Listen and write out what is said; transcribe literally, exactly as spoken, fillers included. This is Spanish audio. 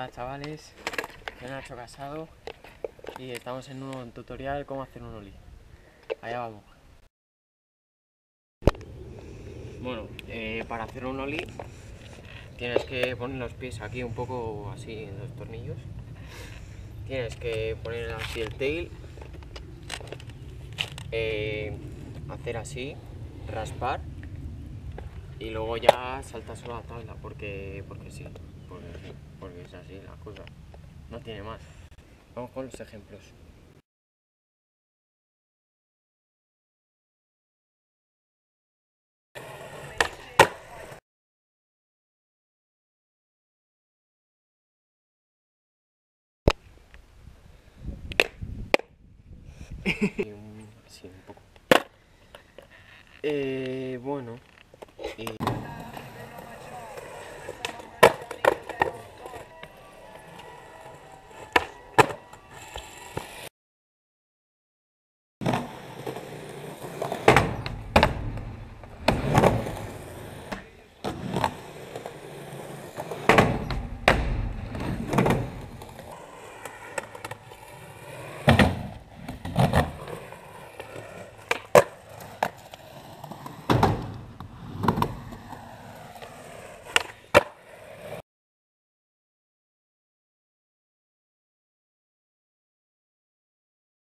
Hola chavales, soy Nacho Casado y estamos en un tutorial cómo hacer un ollie. Allá vamos. Bueno, eh, para hacer un ollie tienes que poner los pies aquí un poco así en los tornillos. Tienes que poner así el tail, eh, hacer así, raspar y luego ya saltas a la tabla porque, porque sí. Porque, porque es así la cosa, no tiene más. Vamos con los ejemplos. Sí, un poco. Eh, bueno.